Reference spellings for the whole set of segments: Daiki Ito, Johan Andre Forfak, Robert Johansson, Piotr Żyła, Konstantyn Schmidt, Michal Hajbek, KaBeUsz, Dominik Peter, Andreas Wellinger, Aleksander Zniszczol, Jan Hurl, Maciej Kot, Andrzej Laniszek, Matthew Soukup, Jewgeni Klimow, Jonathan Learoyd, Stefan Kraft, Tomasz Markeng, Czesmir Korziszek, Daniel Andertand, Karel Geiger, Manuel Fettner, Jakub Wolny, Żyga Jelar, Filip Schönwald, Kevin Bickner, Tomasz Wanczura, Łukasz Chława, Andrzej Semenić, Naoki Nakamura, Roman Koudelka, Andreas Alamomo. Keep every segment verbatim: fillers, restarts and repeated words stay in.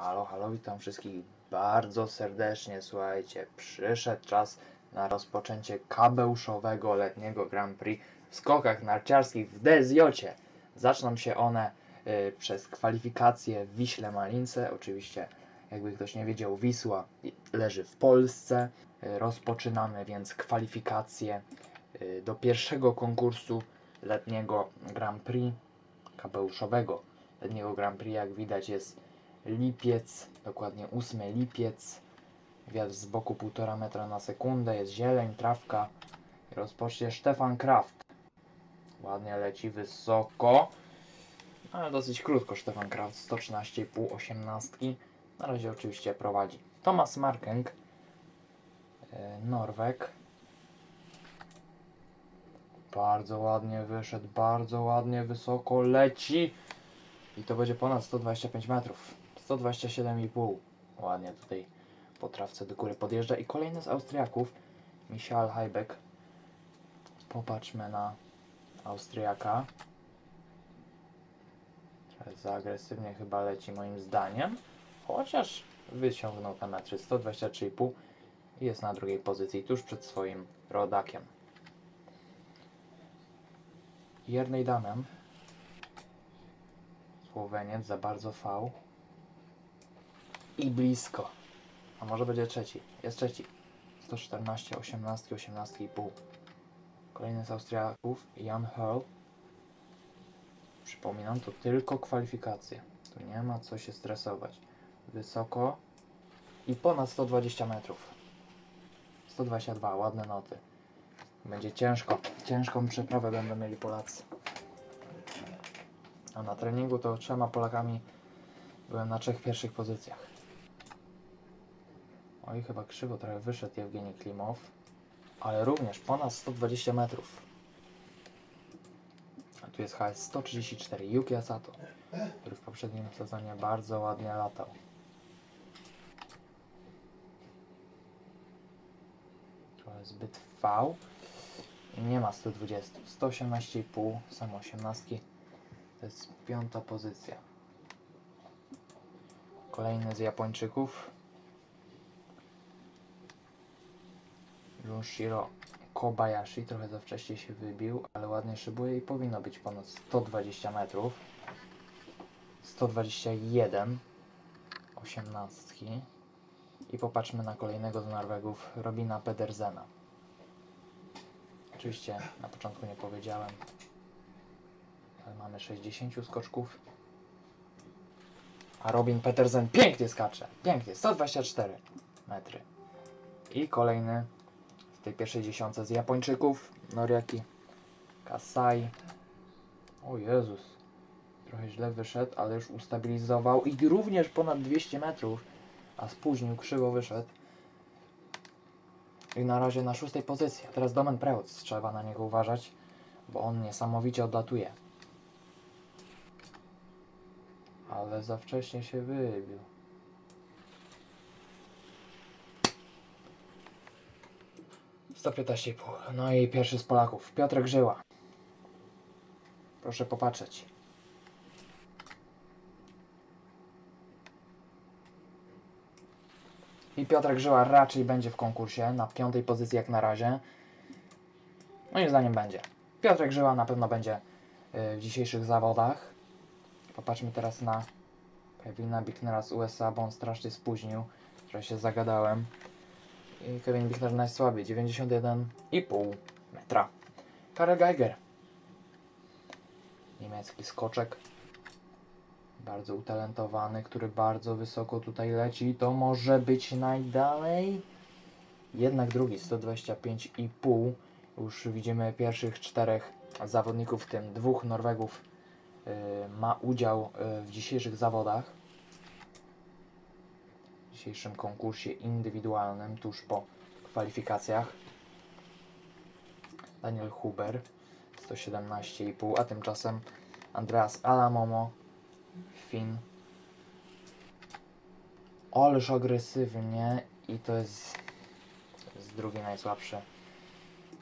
Halo, halo, witam wszystkich bardzo serdecznie. Słuchajcie, przyszedł czas na rozpoczęcie kabełszowego letniego Grand Prix w skokach narciarskich w D S J cie. Zaczną się one y, przez kwalifikacje w Wiśle Malince. Oczywiście, jakby ktoś nie wiedział, Wisła leży w Polsce. Y, rozpoczynamy więc kwalifikacje y, do pierwszego konkursu letniego Grand Prix, kabełszowego letniego Grand Prix. Jak widać, jest lipiec, dokładnie ósmy lipiec, wiatr z boku półtora metra na sekundę, jest zieleń, trawka. Rozpocznie Stefan Kraft. Ładnie leci wysoko, ale dosyć krótko Stefan Kraft, sto trzynaście i pół, osiemnastki. Na razie oczywiście prowadzi Tomasz Markeng, Norwek. Bardzo ładnie wyszedł, bardzo ładnie wysoko leci i to będzie ponad sto dwadzieścia pięć metrów. sto dwadzieścia siedem i pół. Ładnie tutaj po trawce do góry podjeżdża. I kolejny z Austriaków, Michal Hajbek. Popatrzmy na Austriaka. Trochę za agresywnie chyba leci, moim zdaniem. Chociaż wyciągnął te metry. sto dwadzieścia trzy i pół. I jest na drugiej pozycji, tuż przed swoim rodakiem. Jernej Damjan. Słoweniec, za bardzo V. I blisko. A może będzie trzeci. Jest trzeci. sto czternaście, osiemnaście, osiemnaście i pół. Kolejny z Austriaków, Jan Hurl. Przypominam, to tylko kwalifikacje. Tu nie ma co się stresować. Wysoko. I ponad sto dwadzieścia metrów. sto dwadzieścia dwa, ładne noty. Będzie ciężko. Ciężką przeprawę będą mieli Polacy. A na treningu to trzema Polakami byłem na trzech pierwszych pozycjach. Oj, chyba krzywo trochę wyszedł Jewgeni Klimow. Ale również ponad sto dwadzieścia metrów. A tu jest H S sto trzydzieści cztery, Yukiya Sato, który w poprzednim sezonie bardzo ładnie latał. Trochę zbyt V. I nie ma sto dwadzieścia. sto osiemnaście i pół, samo osiemnaście. To jest piąta pozycja. Kolejny z Japończyków, Junshiro Kobayashi, trochę za wcześnie się wybił, ale ładnie szybuje i powinno być ponad sto dwadzieścia metrów. sto dwadzieścia jeden, osiemnaście. I popatrzmy na kolejnego z Norwegów, Robina Pedersena. Oczywiście na początku nie powiedziałem, ale mamy sześćdziesiąt skoczków. A Robin Pedersen pięknie skacze, pięknie, sto dwadzieścia cztery metry. I kolejny w tej pierwszej dziesiątce z Japończyków, Noriaki Kasai. O Jezus, trochę źle wyszedł, ale już ustabilizował i również ponad dwieście metrów, a spóźnił, krzywo wyszedł. I na razie na szóstej pozycji. A teraz Domen Prevc, trzeba na niego uważać, bo on niesamowicie odlatuje. Ale za wcześnie się wybił. sto piętnaście i pół. No i pierwszy z Polaków, Piotr Żyła. Proszę popatrzeć. I Piotr Żyła raczej będzie w konkursie, na piątej pozycji jak na razie. Moim zdaniem będzie. Piotr Żyła na pewno będzie w dzisiejszych zawodach. Popatrzmy teraz na Kevina Bicknera z U S A, bo on strasznie spóźnił, że się zagadałem. I Kevin Bickner najsłabiej, dziewięćdziesiąt jeden i pół metra. Karel Geiger, niemiecki skoczek, bardzo utalentowany, który bardzo wysoko tutaj leci. To może być najdalej. Jednak drugi, sto dwadzieścia pięć i pół. Już widzimy pierwszych czterech zawodników, w tym dwóch Norwegów, ma udział w dzisiejszych zawodach, w dzisiejszym konkursie indywidualnym tuż po kwalifikacjach. Daniel Huber sto siedemnaście i pół, a tymczasem Andreas Alamomo, Finn. Ależ agresywnie i to jest, to jest drugi najsłabszy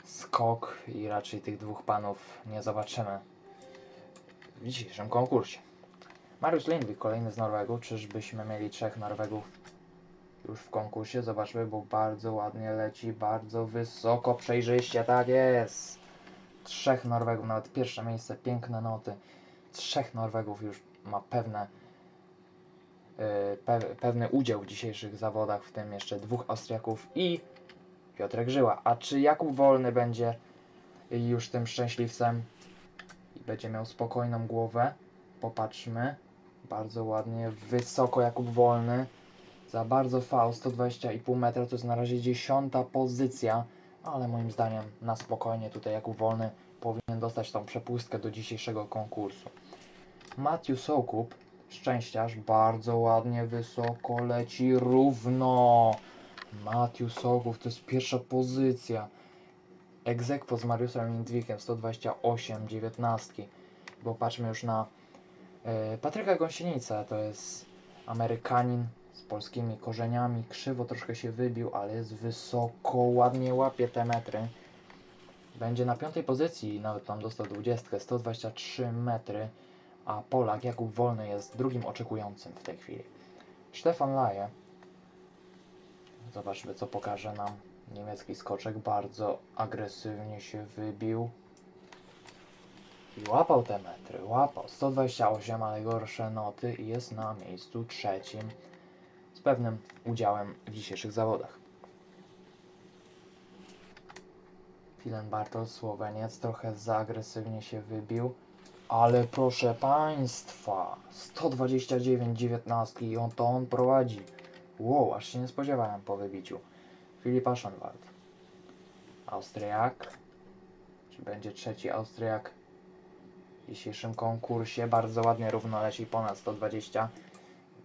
skok i raczej tych dwóch panów nie zobaczymy w dzisiejszym konkursie. Mariusz Lindvik, kolejny z Norwegów. Czyżbyśmy mieli trzech Norwegów już w konkursie? Zobaczmy, bo bardzo ładnie leci, bardzo wysoko, przejrzyście, tak jest! Trzech Norwegów, nawet pierwsze miejsce, piękne noty. Trzech Norwegów już ma pewne, yy, pewny udział w dzisiejszych zawodach, w tym jeszcze dwóch Austriaków i Piotrek Żyła. A czy Jakub Wolny będzie już tym szczęśliwcem i będzie miał spokojną głowę? Popatrzmy, bardzo ładnie, wysoko Jakub Wolny, za bardzo faul, sto dwadzieścia i pół metra, to jest na razie dziesiąta pozycja, ale moim zdaniem na spokojnie tutaj Jakub Wolny powinien dostać tą przepustkę do dzisiejszego konkursu. Matthew Soukup, szczęściarz, bardzo ładnie, wysoko leci, równo. Matthew Soukup, to jest pierwsza pozycja. Egzekwo z Mariuszem Lindvikiem, sto dwadzieścia osiem, dziewiętnaście, bo patrzmy już na Patryka Gasienicę, to jest Amerykanin z polskimi korzeniami, krzywo troszkę się wybił, ale jest wysoko, ładnie łapie te metry. Będzie na piątej pozycji, nawet tam dostał dwudziestkę, sto dwadzieścia trzy metry, a Polak Jakub Wolny jest drugim oczekującym w tej chwili. Stefan Hula, zobaczmy co pokaże nam niemiecki skoczek, bardzo agresywnie się wybił. I łapał te metry, łapał, sto dwadzieścia osiem, ale gorsze noty i jest na miejscu trzecim z pewnym udziałem w dzisiejszych zawodach. Filen Bartosz, Słoweniec, trochę za agresywnie się wybił, ale proszę Państwa, sto dwadzieścia dziewięć, dziewiętnaście i on to on prowadzi. Wow, aż się nie spodziewałem po wybiciu. Filipa Schönwald, Austriak, czy będzie trzeci Austriak w dzisiejszym konkursie? Bardzo ładnie, równo leci, ponad sto dwadzieścia.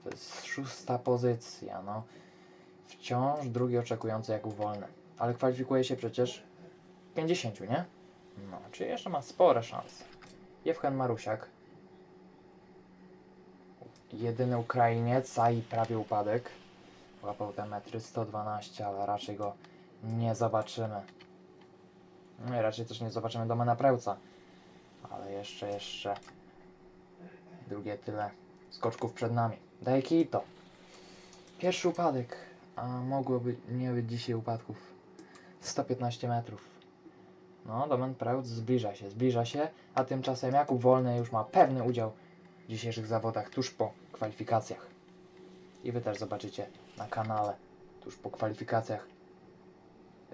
To jest szósta pozycja, no. Wciąż drugi oczekujący Jakub Wolny. Ale kwalifikuje się przecież pięćdziesiąt, nie? No, czyli jeszcze ma spore szanse. Yevhen Marusiak. Jedyny Ukrainiec, a i prawie upadek. Łapał te metry, sto dwanaście, ale raczej go nie zobaczymy. No i raczej też nie zobaczymy Domena Prevca. Ale jeszcze, jeszcze drugie tyle skoczków przed nami. Daiki Ito. Pierwszy upadek, a mogłoby nie być dzisiaj upadków. sto piętnaście metrów. No, Domen Prevc zbliża się, zbliża się, a tymczasem Jakub Wolny już ma pewny udział w dzisiejszych zawodach tuż po kwalifikacjach. I Wy też zobaczycie na kanale tuż po kwalifikacjach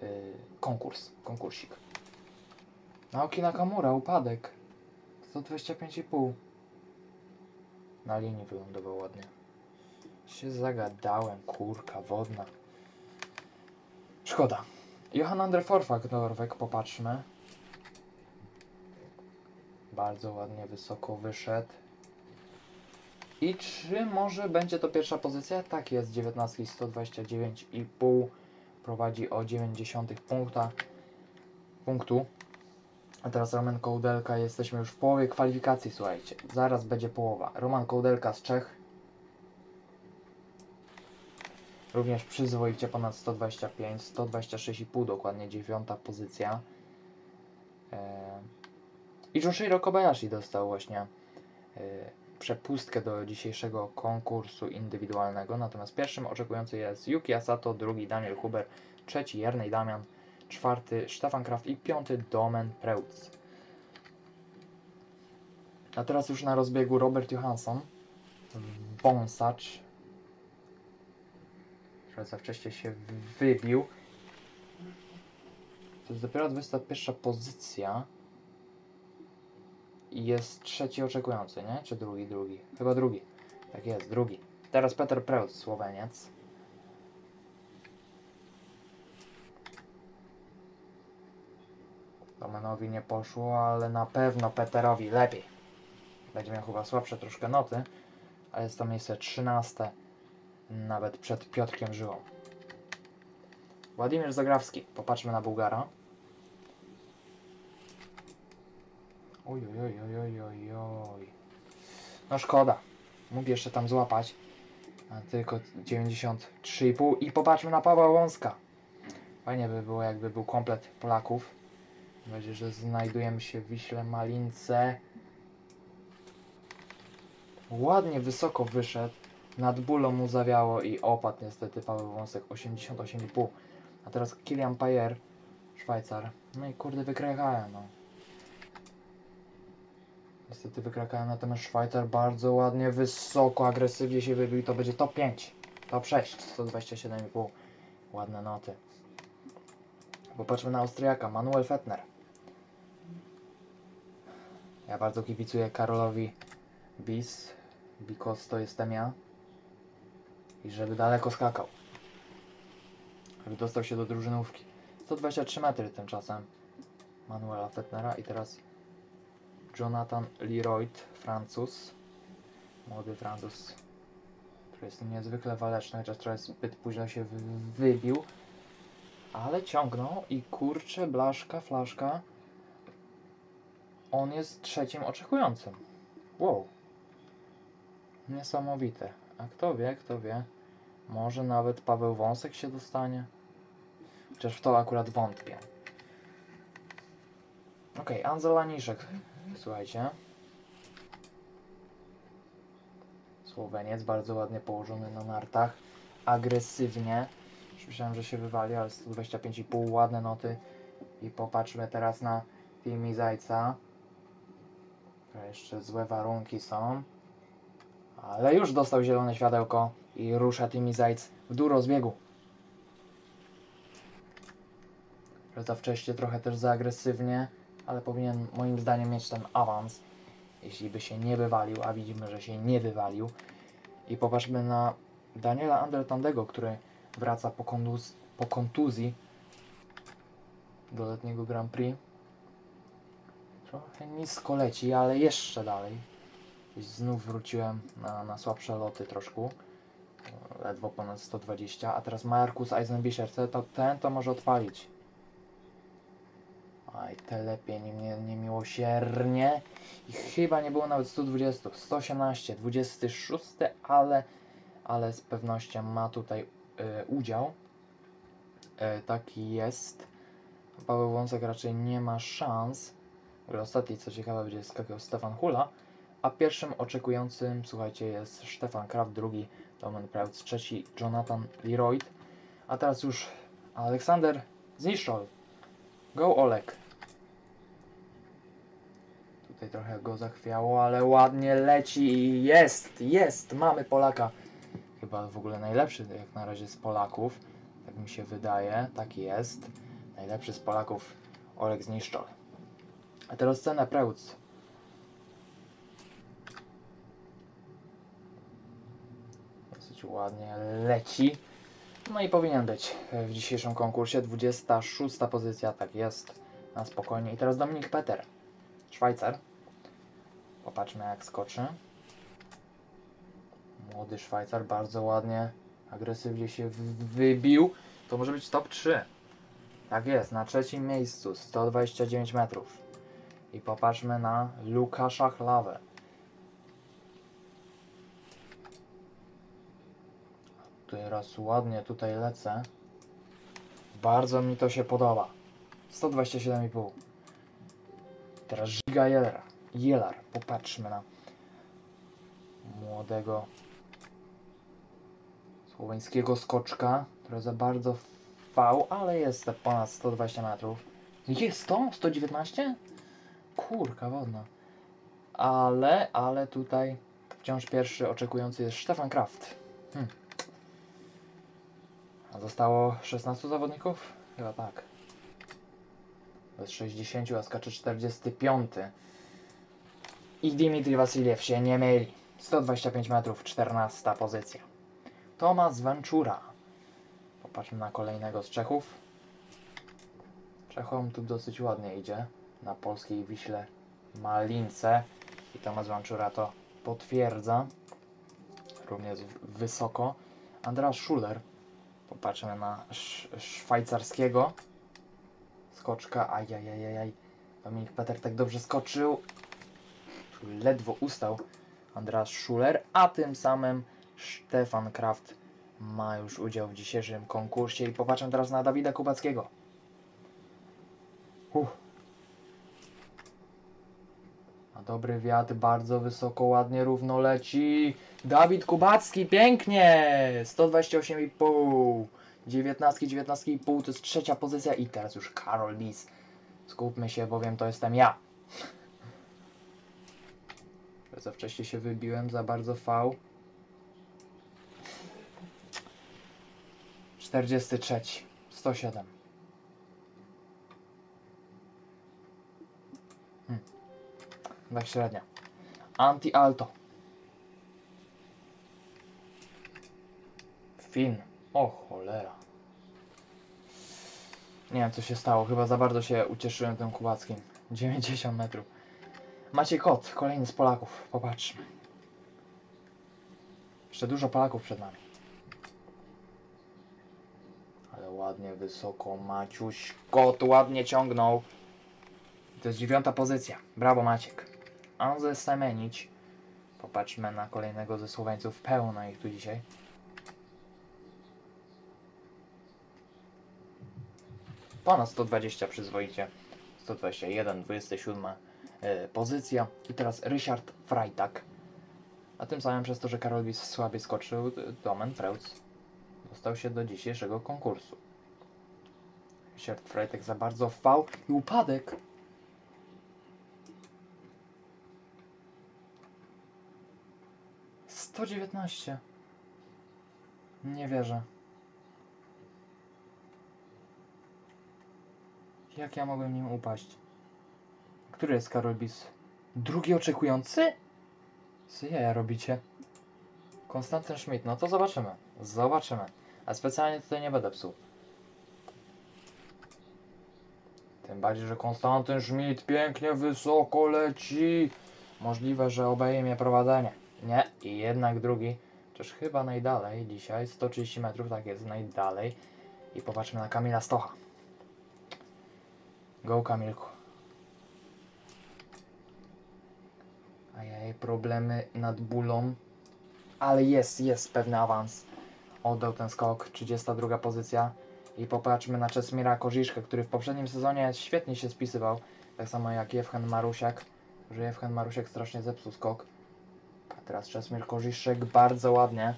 yy, konkurs, konkursik. Naoki Nakamura, upadek. sto dwadzieścia pięć i pół. Na linii wylądował ładnie. Się zagadałem, kurka wodna. Szkoda. Johan Andre Forfak, Norweg, popatrzmy. Bardzo ładnie, wysoko wyszedł. I czy może będzie to pierwsza pozycja? Tak jest, dziewiętnaście, sto dwadzieścia dziewięć i pół. Prowadzi o dziewięćdziesiąt punkta, punktu. A teraz Roman Koudelka, jesteśmy już w połowie kwalifikacji, słuchajcie. Zaraz będzie połowa. Roman Koudelka z Czech. Również przyzwoicie, ponad sto dwadzieścia pięć, sto dwadzieścia sześć i pół, dokładnie dziewiąta pozycja. Eee... I Ryoyu Kobayashi dostał właśnie eee, przepustkę do dzisiejszego konkursu indywidualnego. Natomiast pierwszym oczekujący jest Yukiya Sato, drugi Daniel Huber, trzeci Jernej Damjan, czwarty Stefan Kraft i piąty Domen Prevc. A teraz już na rozbiegu Robert Johansson, wąsacz, trochę za wcześnie się wybił. To jest dopiero dwudziesta pierwsza pozycja i jest trzeci oczekujący, nie? Czy drugi, drugi? Chyba drugi. Tak jest, drugi. Teraz Peter Preutz, Słoweniec. Domenowi nie poszło, ale na pewno Peterowi lepiej. Będzie miał chyba słabsze troszkę noty, ale jest to miejsce trzynaste, nawet przed Piotrkiem Żyłą. Władimir Zagrawski, popatrzmy na Bułgara. Oj, oj, oj, oj, oj, oj. No szkoda, mógł jeszcze tam złapać, a tylko dziewięćdziesiąt trzy i pół. I popatrzmy na Pawła Wąska. Fajnie by było, jakby był komplet Polaków. Będzie, że znajdujemy się w Wiśle Malince. Ładnie wysoko wyszedł, nad bólą mu zawiało i opadł niestety Paweł Wąsek, osiemdziesiąt osiem i pół. A teraz Kilian Payer, Szwajcar. No i kurde, wykrakają, no. Niestety wykrakają, natomiast Szwajcar bardzo ładnie, wysoko, agresywnie się wybił. To będzie top pięć, top sześć, sto dwadzieścia siedem i pół. Ładne noty. Popatrzmy na Austriaka, Manuel Fettner. Ja bardzo kibicuję Karolowi Bis, because to jestem ja. I żeby daleko skakał. Żeby dostał się do drużynówki. sto dwadzieścia trzy metry tymczasem Manuela Fettnera. I teraz Jonathan Learoyd, Francuz. Młody Francuz, który jest niezwykle waleczny, chociaż trochę zbyt późno się wybił. Ale ciągnął i kurczę, blaszka, flaszka. On jest trzecim oczekującym. Wow. Niesamowite. A kto wie, kto wie. Może nawet Paweł Wąsek się dostanie. Chociaż w to akurat wątpię. Okej, okay, Andrzej Laniszek. Słuchajcie. Słoweniec, bardzo ładnie położony na nartach. Agresywnie. Już myślałem, że się wywali, ale sto dwadzieścia pięć i pół, ładne noty. I popatrzmy teraz na Filmi Zajca. Jeszcze złe warunki są. Ale już dostał zielone światełko i rusza Timi Zajc w dół rozbiegu. Za wcześnie, trochę też za agresywnie, ale powinien moim zdaniem mieć ten awans, jeśli by się nie wywalił, a widzimy, że się nie wywalił. I popatrzmy na Daniela Andertandego, który wraca po, kontuz po kontuzji do letniego Grand Prix. Trochę nisko leci, ale jeszcze dalej. I znów wróciłem na, na słabsze loty troszkę. Ledwo ponad sto dwadzieścia. A teraz Markus Eisenbischer. To, ten to może odpalić. Aj, te lepiej nie, niemiłosiernie. I chyba nie było nawet sto dwadzieścia. sto osiemnaście, dwadzieścia sześć, ale, ale z pewnością ma tutaj y, udział. Y, taki jest. Paweł Wąsek raczej nie ma szans. Ostatni, co ciekawe, będzie skakał Stefan Hula, a pierwszym oczekującym, słuchajcie, jest Stefan Kraft, drugi Domen Prevc, trzeci Jonathan Learoyd, a teraz już Aleksander Zniszczol. Go Olek. Tutaj trochę go zachwiało, ale ładnie leci i jest, jest, mamy Polaka. Chyba w ogóle najlepszy jak na razie z Polaków, tak mi się wydaje, taki jest. Najlepszy z Polaków Olek Zniszczol. A teraz cena Preutz. Dosyć ładnie leci. No i powinien być w dzisiejszym konkursie. dwudziesta szósta pozycja, tak jest. Na spokojnie. I teraz Dominik Peter, Szwajcar. Popatrzmy jak skoczy. Młody Szwajcar, bardzo ładnie, agresywnie się wybił. To może być top trzy. Tak jest, na trzecim miejscu, sto dwadzieścia dziewięć metrów. I popatrzmy na Łukasza Chlawę. Teraz ładnie tutaj lecę. Bardzo mi to się podoba. sto dwadzieścia siedem i pół. Teraz Żyga Jelar. Jelar. Popatrzmy na młodego słoweńskiego skoczka, który za bardzo fał, ale jest ponad sto dwadzieścia metrów. Jest to? sto dziewiętnaście? Kurka wodna. Ale, ale tutaj wciąż pierwszy oczekujący jest Stefan Kraft. Hmm. A zostało szesnastu zawodników? Chyba tak. Bez sześćdziesięciu, a skacze czterdziesty piąty. I Dimitri Wasiliew się nie myli. sto dwadzieścia pięć metrów, czternasta pozycja. Tomasz Wanczura. Popatrzmy na kolejnego z Czechów. Czechom tu dosyć ładnie idzie. Na polskiej Wiśle Malince i Tomasz Wanczura to potwierdza, również wysoko. Andras Schuler, popatrzmy na sz szwajcarskiego skoczka, ajajajaj, Dominik Peter tak dobrze skoczył, ledwo ustał Andras Schuler, a tym samym Stefan Kraft ma już udział w dzisiejszym konkursie. I popatrzę teraz na Dawida Kubackiego. Uff. Dobry wiatr, bardzo wysoko, ładnie, równo leci. Dawid Kubacki, pięknie! sto dwadzieścia osiem i pół. dziewiętnaście, dziewiętnaście i pół to jest trzecia pozycja i teraz już Karol Lis. Skupmy się, bowiem to jestem ja. Za wcześnie się wybiłem, za bardzo V. czterdzieści trzy. sto siedem. Hmm. Tak średnia. Anti-alto. Fin. O cholera. Nie wiem co się stało. Chyba za bardzo się ucieszyłem tym Kubackim. dziewięćdziesiąt metrów. Maciej Kot. Kolejny z Polaków. Popatrzmy. Jeszcze dużo Polaków przed nami. Ale ładnie wysoko Maciuś Kot. Ładnie ciągnął. To jest dziewiąta pozycja. Brawo Maciek. Andrzej Semenić. Popatrzmy na kolejnego ze Słoweńców. Pełno ich tu dzisiaj. Ponad sto dwadzieścia przyzwoicie. sto dwadzieścia jeden, dwadzieścia siedem yy, pozycja. I teraz Richard Freitag. A tym samym przez to, że Karol Lis słabiej skoczył, Domen Prevc dostał się do dzisiejszego konkursu. Richard Freitag za bardzo wpadł i upadek. sto dziewiętnaście. Nie wierzę. Jak ja mogłem nim upaść? Który jest Karol Lis? Drugi oczekujący? Co ja robicie? Konstantyn Schmidt, no to zobaczymy. Zobaczymy. A specjalnie tutaj nie będę psuł. Tym bardziej, że Konstantyn Schmidt pięknie wysoko leci. Możliwe, że obejmie prowadzenie. Nie, i jednak drugi. Chociaż chyba najdalej dzisiaj. sto trzydzieści metrów, tak jest, najdalej. I popatrzmy na Kamila Stocha. Go Kamilku. Ajaj, problemy nad bólą. Ale jest, jest pewny awans. Oddał ten skok, trzydziesta druga pozycja. I popatrzmy na Czesmira Korziszkę, który w poprzednim sezonie świetnie się spisywał. Tak samo jak Yevhen Marusiak. Że Yevhen Marusiak strasznie zepsuł skok. A teraz Czesmir Korziszek bardzo ładnie.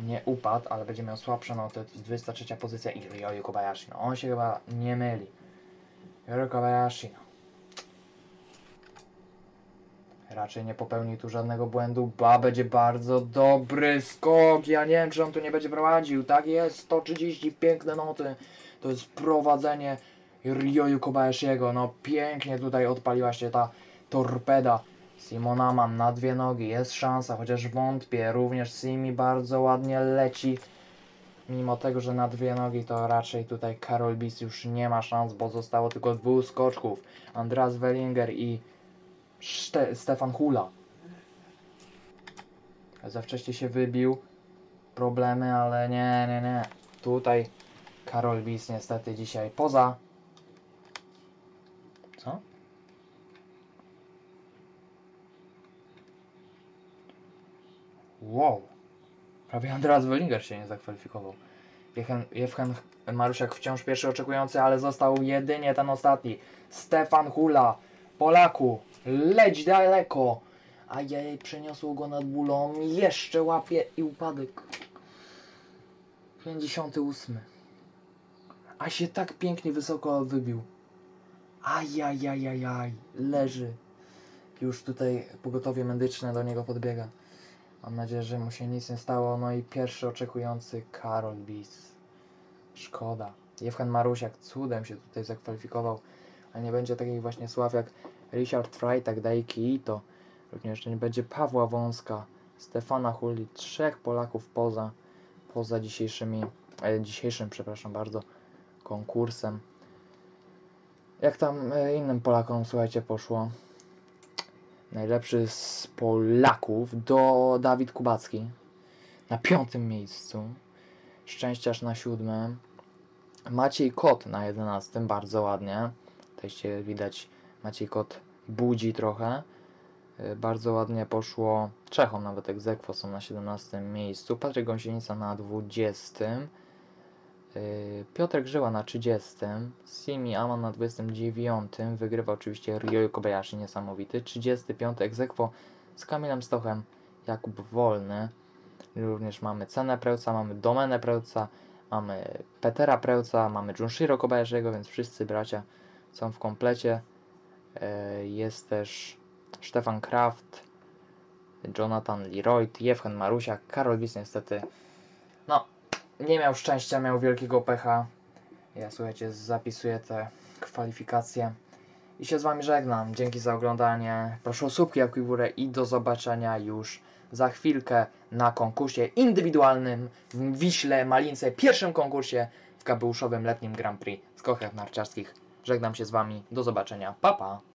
Nie upadł, ale będzie miał słabsze noty. dwudziesta trzecia pozycja i Ryoyu Kobayashi. No, on się chyba nie myli. Ryoyu Kobayashi. Raczej nie popełni tu żadnego błędu. Ba, będzie bardzo dobry skok. Ja nie wiem, czy on tu nie będzie prowadził. Tak jest, sto trzydzieści, piękne noty. To jest prowadzenie Ryoyu Kobayashiego. No pięknie tutaj odpaliła się ta torpeda. Simonaman na dwie nogi. Jest szansa, chociaż wątpię. Również Simi bardzo ładnie leci. Mimo tego, że na dwie nogi, to raczej tutaj Karol Lis już nie ma szans, bo zostało tylko dwóch skoczków. Andreas Wellinger i Szte Stefan Hula. Za wcześnie się wybił. Problemy, ale nie, nie, nie. Tutaj Karol Lis niestety dzisiaj poza. Co? Wow. Prawie Andreas Wellinger się nie zakwalifikował. Yevhen Marusiak wciąż pierwszy oczekujący, ale został jedynie ten ostatni. Stefan Hula, Polaku, leć daleko. Ajajaj, przeniosło go nad bólą. Jeszcze łapie i upadek. pięćdziesiąty ósmy. A się tak pięknie wysoko wybił. Ajajajajaj, leży. Już tutaj pogotowie medyczne do niego podbiega. Mam nadzieję, że mu się nic nie stało. No i pierwszy oczekujący Karol Lis. Szkoda. Yevhen Marusiak cudem się tutaj zakwalifikował, ale nie będzie takich właśnie sław jak Richard Freitag, Daiki Ito. Również nie będzie Pawła Wąska, Stefana Huli. Trzech Polaków poza, poza dzisiejszymi, e, dzisiejszym, przepraszam bardzo, konkursem. Jak tam e, innym Polakom, słuchajcie, poszło? Najlepszy z Polaków do Dawid Kubacki na piątym miejscu. Szczęściarz na siódmym. Maciej Kot na jedenastym, bardzo ładnie. Tutaj się widać, Maciej Kot budzi trochę. Bardzo ładnie poszło Czechom, nawet ex aequo są na siedemnastym miejscu. Patrick Gasienica na dwudziestym. Piotr Żyła na trzydziestym, Simi Aman na dwudziestym dziewiątym, wygrywa oczywiście Ryoyu Kobayashi, niesamowity. trzydziesty piąty ex aequo z Kamilem Stochem, Jakub Wolny. Również mamy Cenę Preutza, mamy Domenę Preutza, mamy Petera Preutza, mamy Junshiro Kobayashiego, więc wszyscy bracia są w komplecie. Jest też Stefan Kraft, Jonathan Learoyd, Yevhen Marusiak, Karol Lis niestety no, nie miał szczęścia, miał wielkiego pecha. Ja słuchajcie, zapisuję te kwalifikacje i się z wami żegnam. Dzięki za oglądanie, proszę o słupki, łapki w górę i do zobaczenia już za chwilkę na konkursie indywidualnym w Wiśle Malince, pierwszym konkursie w kapeluszowym letnim Grand Prix z kochaw narciarskich. Żegnam się z wami, do zobaczenia, pa pa!